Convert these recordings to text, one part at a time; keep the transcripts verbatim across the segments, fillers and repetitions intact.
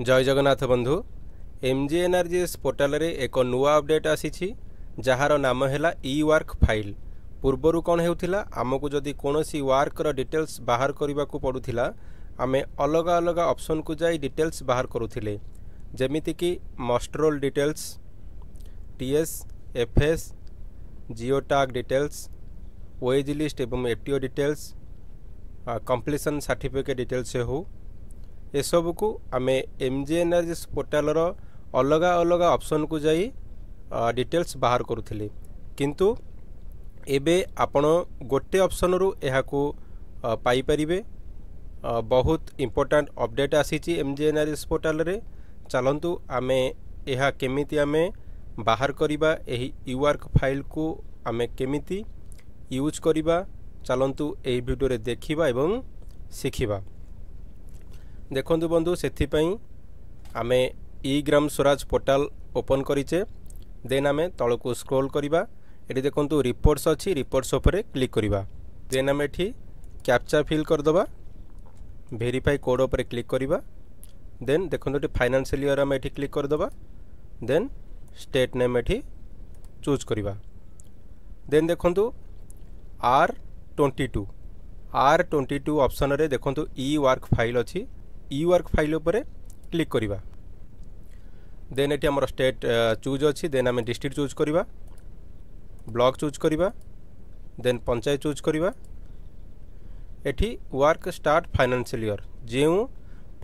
जय जगन्नाथ बंधु एमजी एनर्जी पोर्टाल रे एक नुआ अपडेट आसीछि जहार नाम हैला ई वर्क फाइल। पूर्वर कौन होता आमको जदि कौन सी वर्क डिटेल्स बाहर करने को पड़ूला आम अलग अलग ऑप्शन को जाई डिटेल्स बाहर करूले जमीती कि muster roll details, TS FS, geo tag details, wage list एवं FTO details, completion certificate details हो ये सब को आमे एमजी एनर्जी पोर्टाल रो अलग अलग ऑप्शन को जाई डिटेल्स बाहर करूले किंतु एबे आपण गोटे ऑप्शन रु एहा को पाई परिबे। बहुत इंपोर्टेंट अपडेट आसीची एमजी एनर्जी पोर्टाल रे। चलंतु आमे एहा केमिति आमे बाहर करिबा, एही ईवर्क फाइल को आमे केमिति यूज करिबा चलंतु एही वीडियो रे देखिबा एवं सिखिबा। देखंतु बंधु सेथिपई आमे ई-ग्राम स्वराज पोर्टाल ओपन करिचे। देन आमे तळको स्क्रॉल करिबा, एठी देखंतु रिपोर्ट्स अछि। रिपोर्ट्स उपरे क्लिक करिबा, देन आमे एठी कैप्चा फिल कर दबा, वेरीफाई कोड उपरे क्लिक करिबा। देन देखंतु एठी फाइनेंशियल ईयर आमे एठी क्लिक कर दबा, देन स्टेट नेम एठी चूज करिबा। देन देखंतु आर बाईस आर बाईस ऑप्शन रे देखंतु ई वर्क फाइल अछि। ई वर्क फाइल उपरे क्लिक करिबा, देन एटी हमर स्टेट चूज अछि। देन आमे डिस्ट्रिक्ट चूज करिबा, ब्लॉक चूज करिबा, देन पंचायत चूज करिबा। एठी वर्क स्टार्ट फाइनेंशियल ईयर, जेउ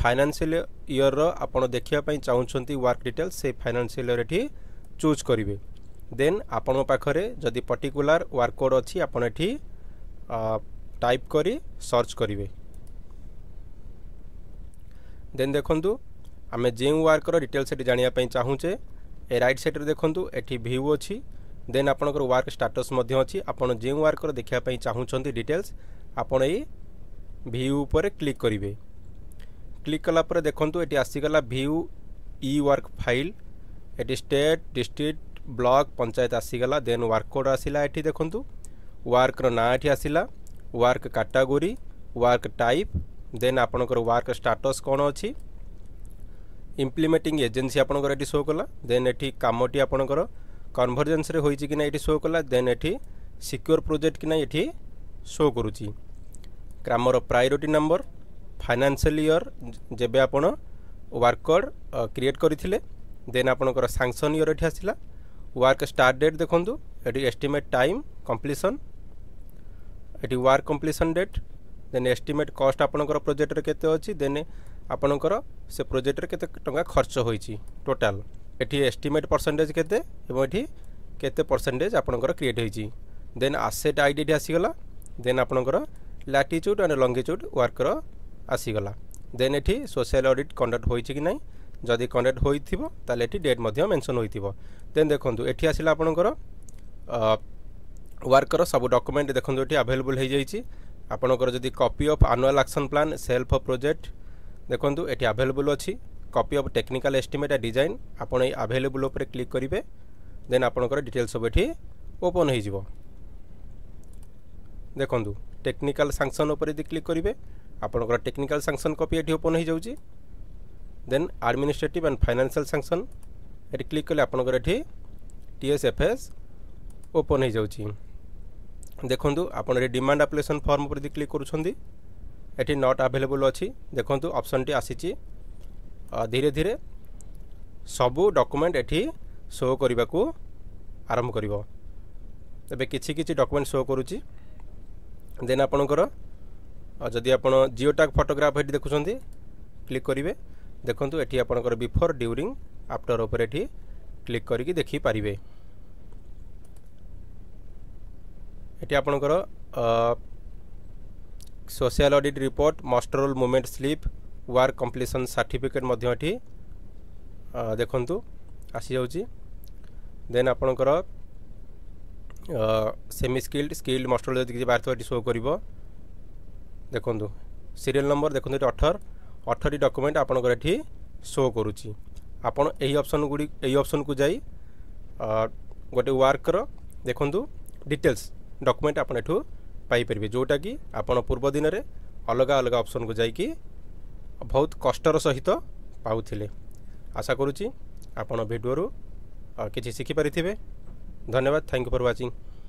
फाइनेंशियल ईयर रो आपण देखिया पई चाहुछंती वर्क डिटेल्स से फाइनेंशियल ईयर एठी चूज करिवे। देन आपण पाखरे जदी पर्टिकुलर वर्क कोड अछि आपण एठी टाइप करी सर्च करिवे। देन देखंतु आमे जे वर्क रो डिटेल्स एटी जानिया पई चाहूचे, ए राइट साइड रे देखंतु एठी व्यू अछि। देन आपनकर वर्क स्टेटस मध्ये अछि। आपण जे वर्क रो देखिया पई चाहूचंती डिटेल्स आपण ए व्यू ऊपर क्लिक करिवे। क्लिक कला पर देखंतु एटी आसी गला व्यू ई वर्क फाइल। एटी स्टेट, डिस्ट्रिक्ट, ब्लॉक, पंचायत आसी गला। देन वर्क कोड आसीला, एटी देखंतु वर्क रो ना एटी आसीला, work category, work type. Then आपनकर वर्क स्टेटस कौन अच्छी, इम्प्लीमेंटिंग एजेन्सी आपनकर एटी शो कला। देन एटी कामटी आपनकर कन्वर्जेंस रे होई छि कि ना एटी शो कला। देन एटी सिक्योर प्रोजेक्ट कि ना एटी शो करूची। ग्रामर प्रायोरिटी नंबर, फाइनेंशियल ईयर जेबे आपण वर्क कोड क्रिएट करिथिले। देन आपनकर सैंक्शन ईयर एटी आसीला, वर्क स्टार्ट डेट देखंतु एटी एस्टीमेट टाइम कंप्लीशन, एटी work completion date. Then estimate cost आपनकर प्रोजेक्ट रे केते अछि, देन आपनकर से प्रोजेक्ट रे केते टका खर्च होई छि टोटल, एठी एस्टिमेट परसेंटेज केते एवं एठी केते परसेंटेज आपनकर क्रिएट होई छि। देन एसेट आईडी एठी आसी गला। देन आपनकर लैटिट्यूड एंड लॉन्गिट्यूड वर्क रो आसी गला। देन एठी सोशल ऑडिट कंडक्ट होई छि कि नै, जदि कंडक्ट होइथिबो ताले एठी डेट मध्ये मेंशन होइथिबो। देन देखंतु एठी आसीला आपनकर वर्क रो सब डॉक्यूमेंट देखंतु एठी अवेलेबल होई जाई छि। आपनकर जदि copy of annual action plan, self project देखंतु एठी अवेलेबल अछि। Copy of technical estimate and design आपण ए अवेलेबल ऊपर क्लिक करिवे। देन आपनकर डिटेल्स सब एठी ओपन होई जिवो। देखंतु टेक्निकल सैंक्शन ऊपर यदि क्लिक करिवे आपनकर टेक्निकल सैंक्शन कॉपी एठी ओपन होई जाउची। Then administrative and financial sanction एठी क्लिक करले आपनकर एठी टीएसएफएस ओपन होई जाउची। देखंतु आपण रे डिमांड एप्लिकेशन फॉर्म पर यदि क्लिक करूछंदी एठी नॉट अवेलेबल अछि। देखंतु ऑप्शन टी आसीची। धीरे धीरे सबु डॉक्यूमेंट एठी शो करबा को आरंभ करिवो। तबे किछि किछि डॉक्यूमेंट शो करूची। देन आपनकर जदि आपण जियो टैग फोटोग्राफ एठी देखुछंदी क्लिक करिवे। देखंतु एठी आपनकर बिफोर, ड्यूरिंग, आफ्टर ऊपर एठी क्लिक करिकि देखि पारिबे। एटी आपनकर social audit report, muster roll movement slip, work completion certificate मध्ये एठी देखंतु आसी जाउची। देन आपनकर सेमी स्किल्ड, स्किल्ड मस्टरोल जदि बारथो एठी शो करिवो। देखंतु सीरियल नंबर देखंतु एठी अठार अठार टी डॉक्यूमेंट आपनकर एठी शो करूची। आपण एही ऑप्शन गुडी एही ऑप्शन को जाई गोटे वर्क रो देखंतु डिटेल्स डॉक्यूमेंट आपन एठू पाई परबे, जोटा कि आपन पूर्व दिन रे अलग अलग ऑप्शन को जाई कि बहुत कष्टर सहित पाउथिले आशा करूची आपण वीडियो रू किछि सिखि परिथिबे धन्यवाद थैंक यू फॉर वाचिंग।